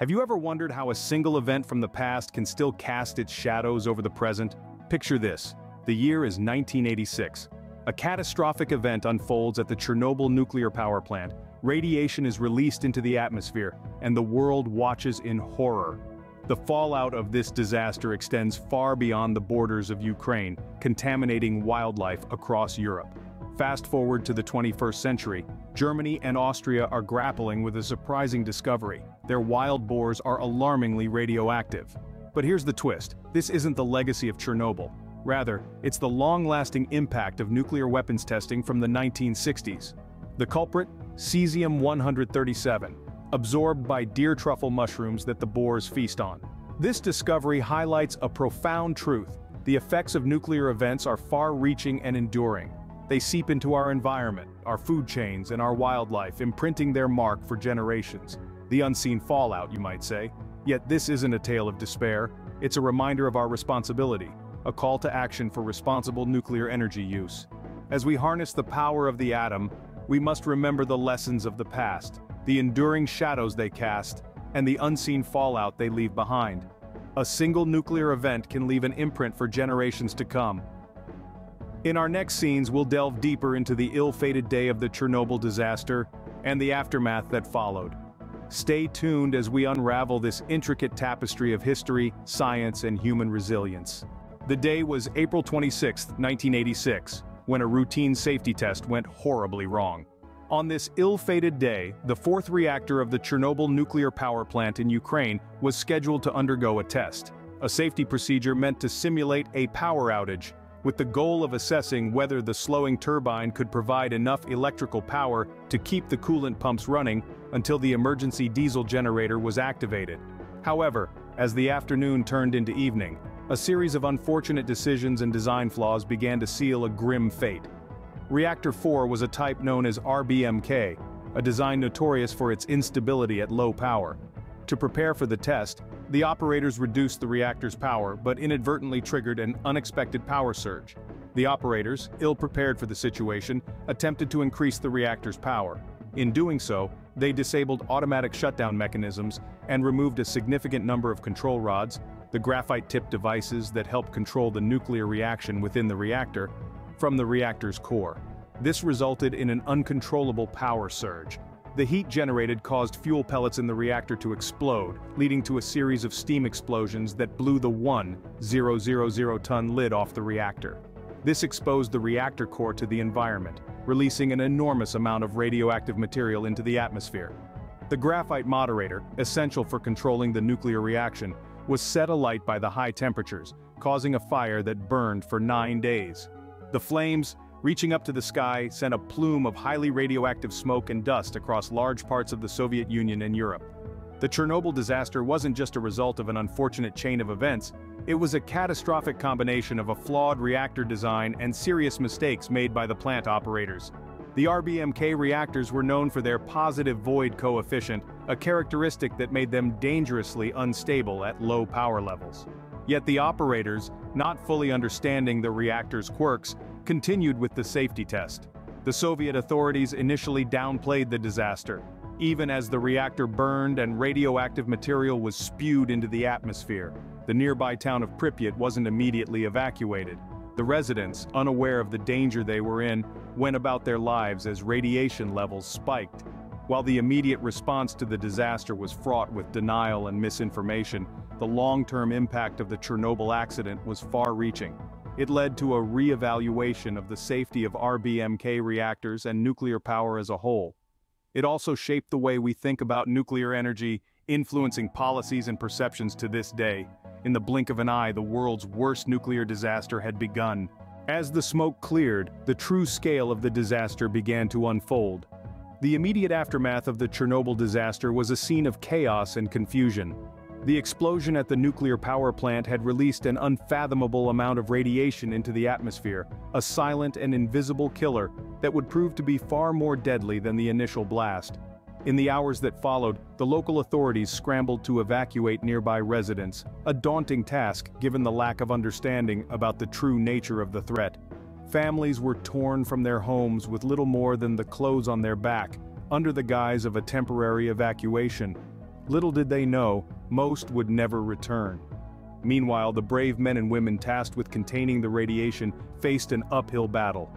Have you ever wondered how a single event from the past can still cast its shadows over the present? Picture this. The year is 1986. A catastrophic event unfolds at the Chernobyl nuclear power plant. Radiation is released into the atmosphere, and the world watches in horror. The fallout of this disaster extends far beyond the borders of Ukraine, contaminating wildlife across Europe. Fast forward to the 21st century, Germany and Austria are grappling with a surprising discovery. Their wild boars are alarmingly radioactive. But here's the twist. This isn't the legacy of Chernobyl. Rather, it's the long-lasting impact of nuclear weapons testing from the 1960s. The culprit? Cesium-137, absorbed by deer truffle mushrooms that the boars feast on. This discovery highlights a profound truth. The effects of nuclear events are far-reaching and enduring. They seep into our environment, our food chains, and our wildlife, imprinting their mark for generations. The unseen fallout, you might say. Yet this isn't a tale of despair. It's a reminder of our responsibility, a call to action for responsible nuclear energy use. As we harness the power of the atom, we must remember the lessons of the past, the enduring shadows they cast, and the unseen fallout they leave behind. A single nuclear event can leave an imprint for generations to come. In our next scenes, we'll delve deeper into the ill-fated day of the Chernobyl disaster and the aftermath that followed. Stay tuned as we unravel this intricate tapestry of history, science, and human resilience. The day was April 26, 1986, when a routine safety test went horribly wrong. On this ill-fated day, the fourth reactor of the Chernobyl nuclear power plant in Ukraine was scheduled to undergo a test, a safety procedure meant to simulate a power outage, with the goal of assessing whether the slowing turbine could provide enough electrical power to keep the coolant pumps running until the emergency diesel generator was activated. However, as the afternoon turned into evening, a series of unfortunate decisions and design flaws began to seal a grim fate. Reactor 4 was a type known as RBMK, a design notorious for its instability at low power. To prepare for the test, the operators reduced the reactor's power but inadvertently triggered an unexpected power surge. The operators, ill-prepared for the situation, attempted to increase the reactor's power. In doing so, they disabled automatic shutdown mechanisms and removed a significant number of control rods, the graphite-tipped devices that help control the nuclear reaction within the reactor, from the reactor's core. This resulted in an uncontrollable power surge. The heat generated caused fuel pellets in the reactor to explode, leading to a series of steam explosions that blew the 1,000-ton lid off the reactor. This exposed the reactor core to the environment, releasing an enormous amount of radioactive material into the atmosphere. The graphite moderator, essential for controlling the nuclear reaction, was set alight by the high temperatures, causing a fire that burned for 9 days. The flames, reaching up to the sky, sent a plume of highly radioactive smoke and dust across large parts of the Soviet Union and Europe. The Chernobyl disaster wasn't just a result of an unfortunate chain of events, it was a catastrophic combination of a flawed reactor design and serious mistakes made by the plant operators. The RBMK reactors were known for their positive void coefficient, a characteristic that made them dangerously unstable at low power levels. Yet the operators, not fully understanding the reactor's quirks, continued with the safety test. The Soviet authorities initially downplayed the disaster, even as the reactor burned and radioactive material was spewed into the atmosphere. The nearby town of Pripyat wasn't immediately evacuated. The residents, unaware of the danger they were in, went about their lives as radiation levels spiked. While the immediate response to the disaster was fraught with denial and misinformation, the long-term impact of the Chernobyl accident was far-reaching. It led to a re-evaluation of the safety of RBMK reactors and nuclear power as a whole. It also shaped the way we think about nuclear energy, influencing policies and perceptions to this day. In the blink of an eye, the world's worst nuclear disaster had begun. As the smoke cleared, the true scale of the disaster began to unfold. The immediate aftermath of the Chernobyl disaster was a scene of chaos and confusion. The explosion at the nuclear power plant had released an unfathomable amount of radiation into the atmosphere, a silent and invisible killer that would prove to be far more deadly than the initial blast. In the hours that followed, the local authorities scrambled to evacuate nearby residents, a daunting task given the lack of understanding about the true nature of the threat. Families were torn from their homes with little more than the clothes on their back, under the guise of a temporary evacuation. Little did they know, most would never return. Meanwhile, the brave men and women tasked with containing the radiation faced an uphill battle.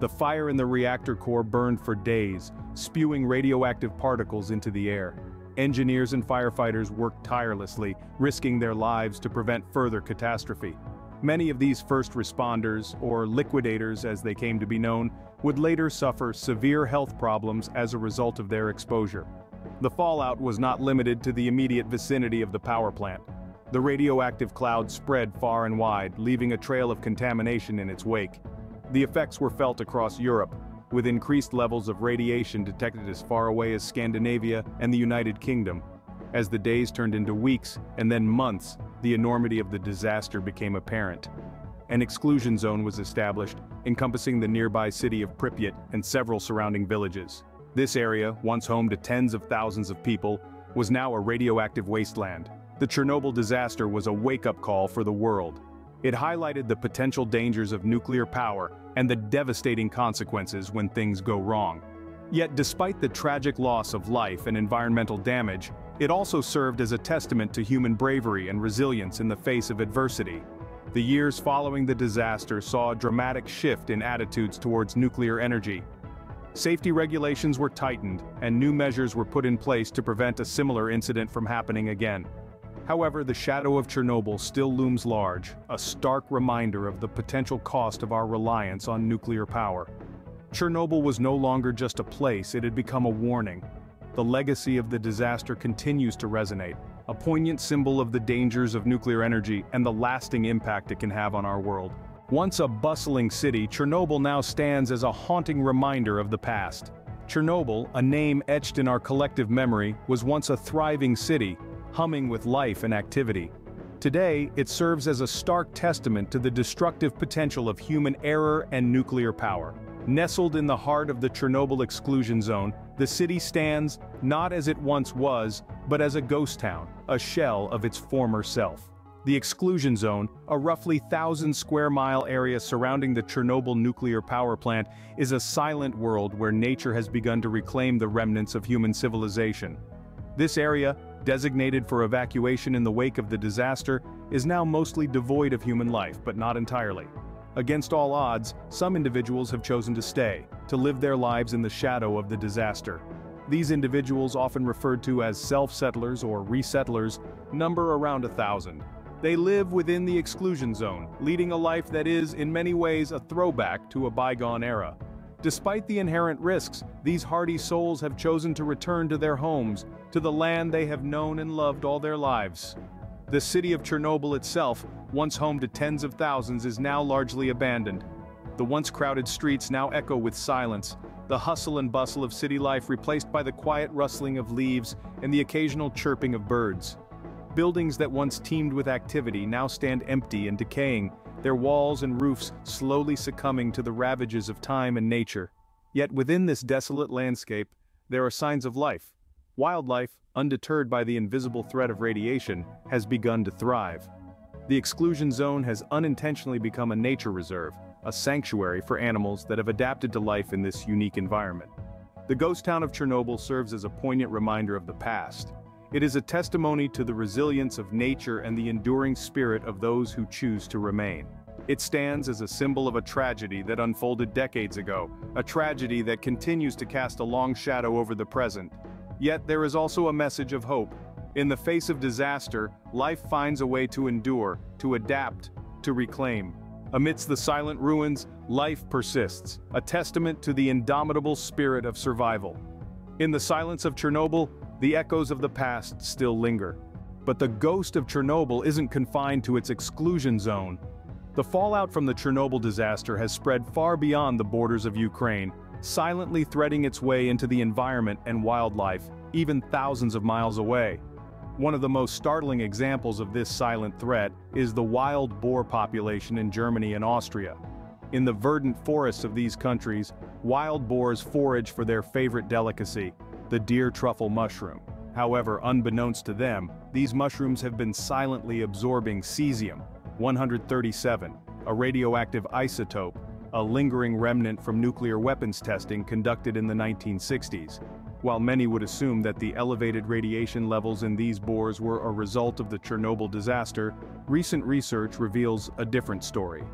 The fire in the reactor core burned for days, spewing radioactive particles into the air. Engineers and firefighters worked tirelessly, risking their lives to prevent further catastrophe. Many of these first responders, or liquidators as they came to be known, would later suffer severe health problems as a result of their exposure. The fallout was not limited to the immediate vicinity of the power plant. The radioactive cloud spread far and wide, leaving a trail of contamination in its wake. The effects were felt across Europe, with increased levels of radiation detected as far away as Scandinavia and the United Kingdom. As the days turned into weeks, and then months, the enormity of the disaster became apparent. An exclusion zone was established, encompassing the nearby city of Pripyat and several surrounding villages. This area, once home to tens of thousands of people, was now a radioactive wasteland. The Chernobyl disaster was a wake-up call for the world. It highlighted the potential dangers of nuclear power and the devastating consequences when things go wrong. Yet despite the tragic loss of life and environmental damage, it also served as a testament to human bravery and resilience in the face of adversity. The years following the disaster saw a dramatic shift in attitudes towards nuclear energy. Safety regulations were tightened, and new measures were put in place to prevent a similar incident from happening again. However, the shadow of Chernobyl still looms large, a stark reminder of the potential cost of our reliance on nuclear power. Chernobyl was no longer just a place, it had become a warning. The legacy of the disaster continues to resonate, a poignant symbol of the dangers of nuclear energy and the lasting impact it can have on our world. Once a bustling city, Chernobyl now stands as a haunting reminder of the past. Chernobyl, a name etched in our collective memory, was once a thriving city, humming with life and activity. Today, it serves as a stark testament to the destructive potential of human error and nuclear power. Nestled in the heart of the Chernobyl exclusion zone, the city stands, not as it once was, but as a ghost town, a shell of its former self. The exclusion zone, a roughly 1,000-square-mile area surrounding the Chernobyl nuclear power plant, is a silent world where nature has begun to reclaim the remnants of human civilization. This area, designated for evacuation in the wake of the disaster, is now mostly devoid of human life, but not entirely. Against all odds, some individuals have chosen to stay, to live their lives in the shadow of the disaster. These individuals, often referred to as self-settlers or resettlers, number around 1,000. They live within the exclusion zone, leading a life that is, in many ways, a throwback to a bygone era. Despite the inherent risks, these hardy souls have chosen to return to their homes, to the land they have known and loved all their lives. The city of Chernobyl itself, once home to tens of thousands, is now largely abandoned. The once crowded streets now echo with silence, the hustle and bustle of city life replaced by the quiet rustling of leaves and the occasional chirping of birds. Buildings that once teemed with activity now stand empty and decaying, their walls and roofs slowly succumbing to the ravages of time and nature. Yet within this desolate landscape, there are signs of life. Wildlife, undeterred by the invisible threat of radiation, has begun to thrive. The exclusion zone has unintentionally become a nature reserve, a sanctuary for animals that have adapted to life in this unique environment. The ghost town of Chernobyl serves as a poignant reminder of the past. It is a testimony to the resilience of nature and the enduring spirit of those who choose to remain. It stands as a symbol of a tragedy that unfolded decades ago, a tragedy that continues to cast a long shadow over the present. Yet there is also a message of hope. In the face of disaster, life finds a way to endure, to adapt, to reclaim. Amidst the silent ruins, life persists, a testament to the indomitable spirit of survival. In the silence of Chernobyl, the echoes of the past still linger. But the ghost of Chernobyl isn't confined to its exclusion zone. The fallout from the Chernobyl disaster has spread far beyond the borders of Ukraine, silently threading its way into the environment and wildlife, even thousands of miles away. One of the most startling examples of this silent threat is the wild boar population in Germany and Austria. In the verdant forests of these countries, wild boars forage for their favorite delicacy, the deer truffle mushroom. However, unbeknownst to them, these mushrooms have been silently absorbing cesium-137, a radioactive isotope, a lingering remnant from nuclear weapons testing conducted in the 1960s. While many would assume that the elevated radiation levels in these bores were a result of the Chernobyl disaster, recent research reveals a different story.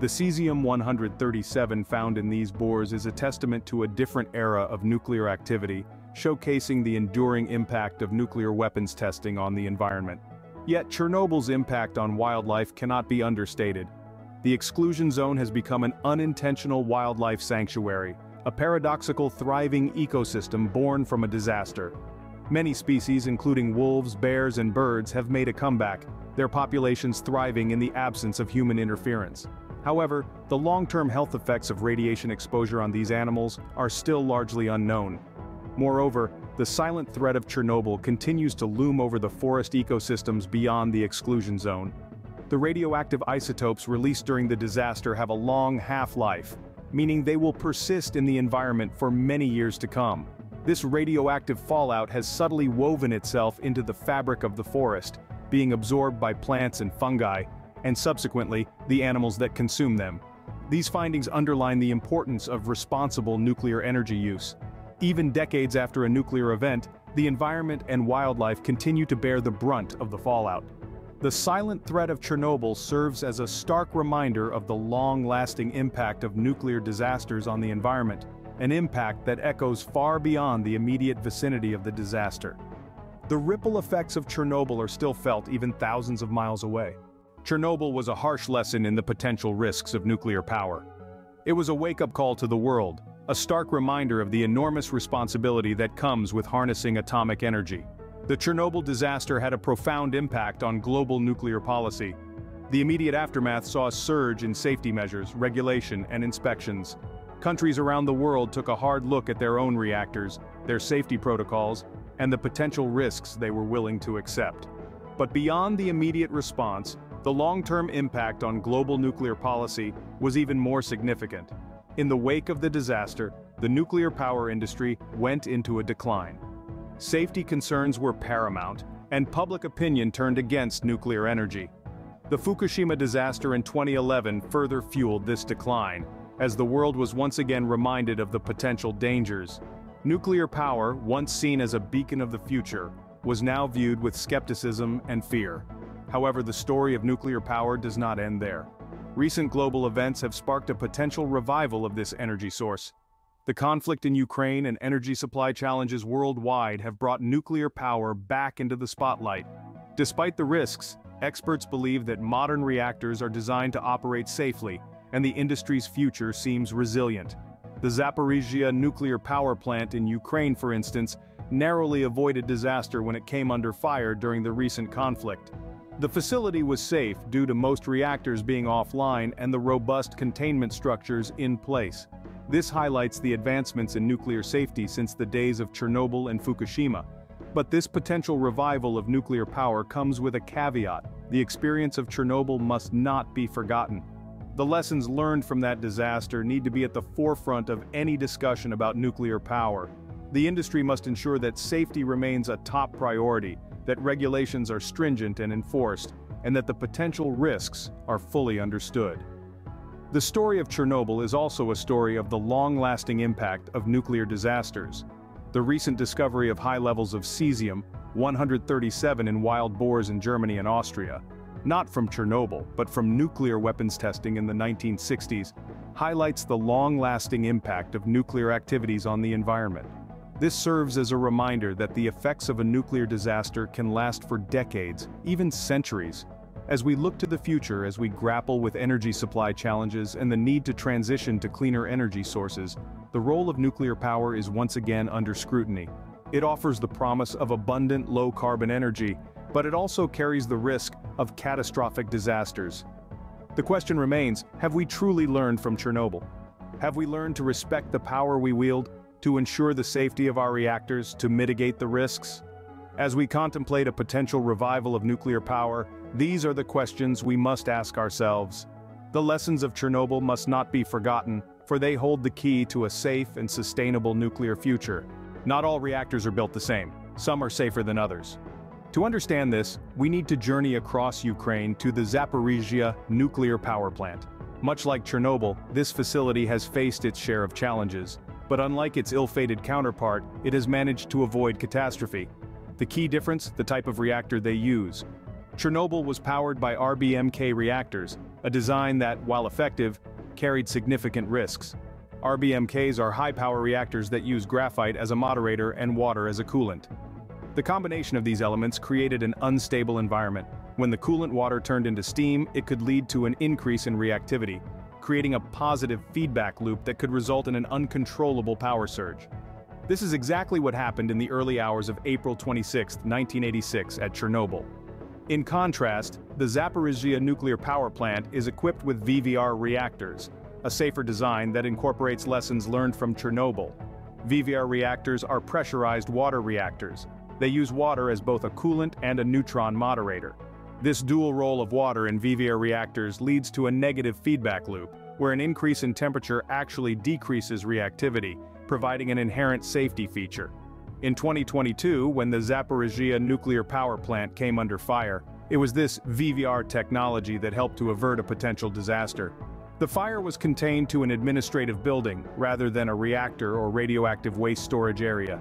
The cesium-137 found in these bores is a testament to a different era of nuclear activity, showcasing the enduring impact of nuclear weapons testing on the environment. Yet Chernobyl's impact on wildlife cannot be understated. The exclusion zone has become an unintentional wildlife sanctuary, a paradoxical thriving ecosystem born from a disaster. Many species, including wolves, bears, and birds, have made a comeback, their populations thriving in the absence of human interference. However, the long-term health effects of radiation exposure on these animals are still largely unknown. Moreover, the silent threat of Chernobyl continues to loom over the forest ecosystems beyond the exclusion zone. The radioactive isotopes released during the disaster have a long half-life, meaning they will persist in the environment for many years to come. This radioactive fallout has subtly woven itself into the fabric of the forest, being absorbed by plants and fungi, and subsequently, the animals that consume them. These findings underline the importance of responsible nuclear energy use. Even decades after a nuclear event, the environment and wildlife continue to bear the brunt of the fallout. The silent threat of Chernobyl serves as a stark reminder of the long-lasting impact of nuclear disasters on the environment, an impact that echoes far beyond the immediate vicinity of the disaster. The ripple effects of Chernobyl are still felt even thousands of miles away. Chernobyl was a harsh lesson in the potential risks of nuclear power. It was a wake-up call to the world, a stark reminder of the enormous responsibility that comes with harnessing atomic energy. The Chernobyl disaster had a profound impact on global nuclear policy. The immediate aftermath saw a surge in safety measures, regulation, and inspections. Countries around the world took a hard look at their own reactors, their safety protocols, and the potential risks they were willing to accept. But beyond the immediate response, the long-term impact on global nuclear policy was even more significant. In the wake of the disaster, the nuclear power industry went into a decline. Safety concerns were paramount, and public opinion turned against nuclear energy. The Fukushima disaster in 2011 further fueled this decline, as the world was once again reminded of the potential dangers. Nuclear power, once seen as a beacon of the future, was now viewed with skepticism and fear. However, the story of nuclear power does not end there. Recent global events have sparked a potential revival of this energy source. The conflict in Ukraine and energy supply challenges worldwide have brought nuclear power back into the spotlight. Despite the risks, experts believe that modern reactors are designed to operate safely, and the industry's future seems resilient. The Zaporizhzhia nuclear power plant in Ukraine, for instance, narrowly avoided disaster when it came under fire during the recent conflict. The facility was safe due to most reactors being offline and the robust containment structures in place. This highlights the advancements in nuclear safety since the days of Chernobyl and Fukushima. But this potential revival of nuclear power comes with a caveat. The experience of Chernobyl must not be forgotten. The lessons learned from that disaster need to be at the forefront of any discussion about nuclear power. The industry must ensure that safety remains a top priority, that regulations are stringent and enforced, and that the potential risks are fully understood. The story of Chernobyl is also a story of the long-lasting impact of nuclear disasters. The recent discovery of high levels of cesium-137 in wild boars in Germany and Austria, not from Chernobyl but from nuclear weapons testing in the 1960s, highlights the long-lasting impact of nuclear activities on the environment. This serves as a reminder that the effects of a nuclear disaster can last for decades, even centuries. As we look to the future, as we grapple with energy supply challenges and the need to transition to cleaner energy sources, the role of nuclear power is once again under scrutiny. It offers the promise of abundant low-carbon energy, but it also carries the risk of catastrophic disasters. The question remains, have we truly learned from Chernobyl? Have we learned to respect the power we wield, to ensure the safety of our reactors, to mitigate the risks? As we contemplate a potential revival of nuclear power, these are the questions we must ask ourselves. The lessons of Chernobyl must not be forgotten, for they hold the key to a safe and sustainable nuclear future. Not all reactors are built the same. Some are safer than others. To understand this, we need to journey across Ukraine to the Zaporizhzhia nuclear power plant. Much like Chernobyl, this facility has faced its share of challenges. but unlike its ill-fated counterpart, it has managed to avoid catastrophe. The key difference, the type of reactor they use. Chernobyl was powered by RBMK reactors, a design that, while effective, carried significant risks. RBMKs are high-power reactors that use graphite as a moderator and water as a coolant. The combination of these elements created an unstable environment. When the coolant water turned into steam, it could lead to an increase in reactivity, creating a positive feedback loop that could result in an uncontrollable power surge. This is exactly what happened in the early hours of April 26, 1986 at Chernobyl. In contrast, the Zaporizhzhia nuclear power plant is equipped with VVER reactors, a safer design that incorporates lessons learned from Chernobyl. VVER reactors are pressurized water reactors. They use water as both a coolant and a neutron moderator. This dual role of water in VVER reactors leads to a negative feedback loop, where an increase in temperature actually decreases reactivity, providing an inherent safety feature. In 2022, when the Zaporizhzhia nuclear power plant came under fire, it was this VVER technology that helped to avert a potential disaster. The fire was contained to an administrative building, rather than a reactor or radioactive waste storage area.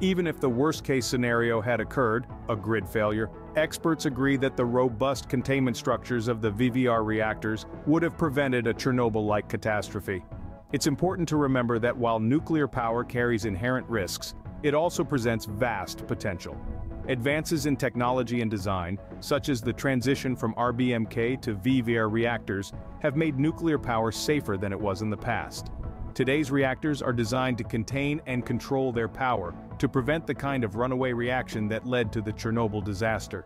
Even if the worst-case scenario had occurred, a grid failure, experts agree that the robust containment structures of the VVER reactors would have prevented a Chernobyl-like catastrophe. It's important to remember that while nuclear power carries inherent risks, it also presents vast potential. Advances in technology and design, such as the transition from RBMK to VVER reactors, have made nuclear power safer than it was in the past. Today's reactors are designed to contain and control their power to prevent the kind of runaway reaction that led to the Chernobyl disaster.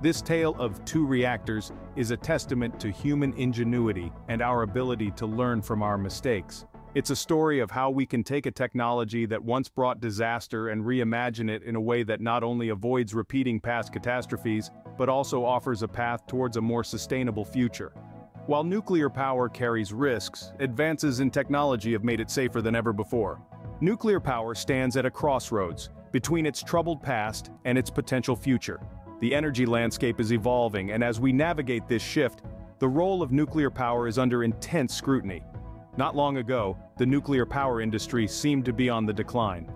This tale of two reactors is a testament to human ingenuity and our ability to learn from our mistakes. It's a story of how we can take a technology that once brought disaster and reimagine it in a way that not only avoids repeating past catastrophes, but also offers a path towards a more sustainable future. While nuclear power carries risks, advances in technology have made it safer than ever before. Nuclear power stands at a crossroads between its troubled past and its potential future. The energy landscape is evolving, and as we navigate this shift, the role of nuclear power is under intense scrutiny. Not long ago, the nuclear power industry seemed to be on the decline.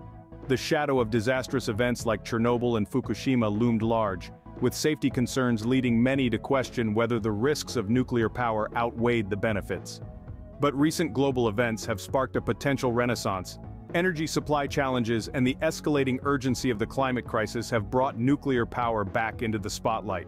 The shadow of disastrous events like Chernobyl and Fukushima loomed large, with safety concerns leading many to question whether the risks of nuclear power outweighed the benefits. But recent global events have sparked a potential renaissance. Energy supply challenges and the escalating urgency of the climate crisis have brought nuclear power back into the spotlight.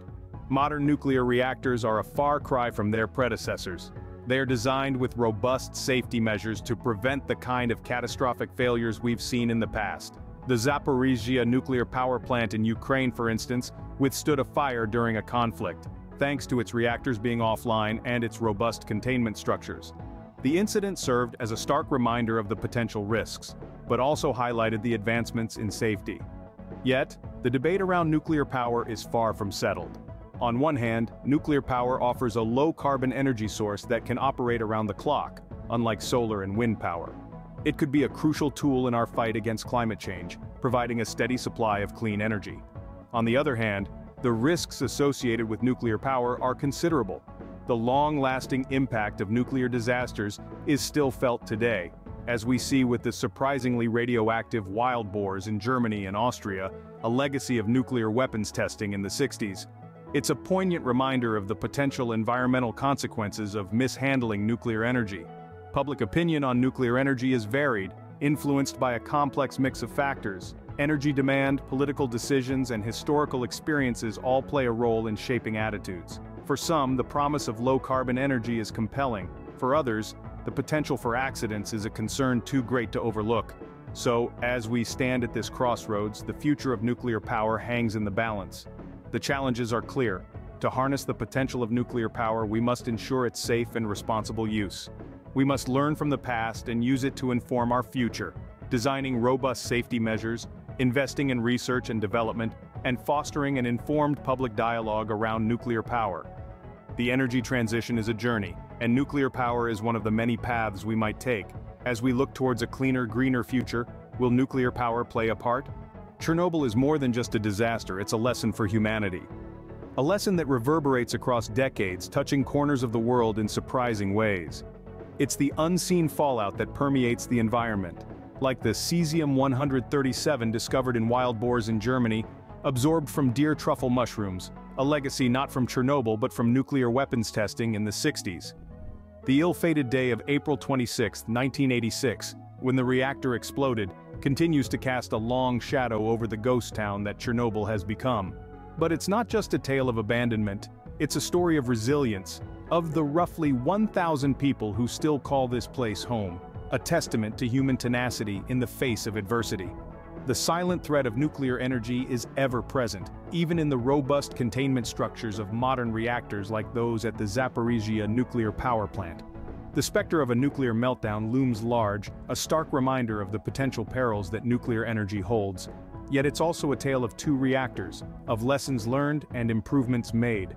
Modern nuclear reactors are a far cry from their predecessors. They are designed with robust safety measures to prevent the kind of catastrophic failures we've seen in the past. The Zaporizhzhia nuclear power plant in Ukraine, for instance, withstood a fire during a conflict, thanks to its reactors being offline and its robust containment structures. The incident served as a stark reminder of the potential risks, but also highlighted the advancements in safety. Yet, the debate around nuclear power is far from settled. On one hand, nuclear power offers a low-carbon energy source that can operate around the clock, unlike solar and wind power. It could be a crucial tool in our fight against climate change, providing a steady supply of clean energy. On the other hand, the risks associated with nuclear power are considerable. The long-lasting impact of nuclear disasters is still felt today, as we see with the surprisingly radioactive wild boars in Germany and Austria, a legacy of nuclear weapons testing in the 60s. It's a poignant reminder of the potential environmental consequences of mishandling nuclear energy. Public opinion on nuclear energy is varied, influenced by a complex mix of factors. Energy demand, political decisions, and historical experiences all play a role in shaping attitudes. For some, the promise of low-carbon energy is compelling. For others, the potential for accidents is a concern too great to overlook. So, as we stand at this crossroads, the future of nuclear power hangs in the balance. The challenges are clear. To harness the potential of nuclear power, we must ensure its safe and responsible use. We must learn from the past and use it to inform our future, designing robust safety measures, investing in research and development, and fostering an informed public dialogue around nuclear power. The energy transition is a journey, and nuclear power is one of the many paths we might take. As we look towards a cleaner, greener future, will nuclear power play a part? Chernobyl is more than just a disaster, it's a lesson for humanity. A lesson that reverberates across decades, touching corners of the world in surprising ways. It's the unseen fallout that permeates the environment, like the Cesium-137 discovered in wild boars in Germany, absorbed from deer truffle mushrooms, a legacy not from Chernobyl but from nuclear weapons testing in the 60s. The ill-fated day of April 26, 1986, when the reactor exploded, continues to cast a long shadow over the ghost town that Chernobyl has become. But it's not just a tale of abandonment, it's a story of resilience, of the roughly 1,000 people who still call this place home, a testament to human tenacity in the face of adversity. The silent threat of nuclear energy is ever present, even in the robust containment structures of modern reactors like those at the Zaporizhzhia nuclear power plant. The specter of a nuclear meltdown looms large, a stark reminder of the potential perils that nuclear energy holds. Yet it's also a tale of two reactors, of lessons learned and improvements made.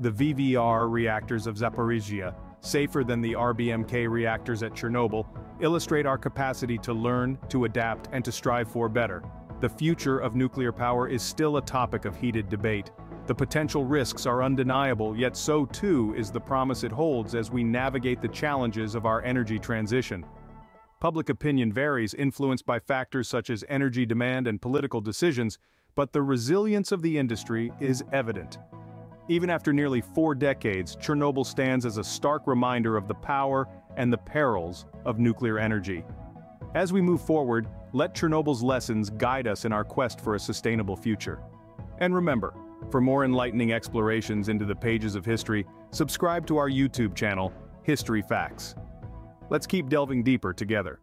The VVER reactors of Zaporizhzhia, safer than the RBMK reactors at Chernobyl, illustrate our capacity to learn, to adapt, and to strive for better. The future of nuclear power is still a topic of heated debate. The potential risks are undeniable, yet so too is the promise it holds as we navigate the challenges of our energy transition. Public opinion varies, influenced by factors such as energy demand and political decisions, but the resilience of the industry is evident. Even after nearly 4 decades, Chernobyl stands as a stark reminder of the power and the perils of nuclear energy. As we move forward, let Chernobyl's lessons guide us in our quest for a sustainable future. And remember, for more enlightening explorations into the pages of history, subscribe to our YouTube channel, History Facts. Let's keep delving deeper together.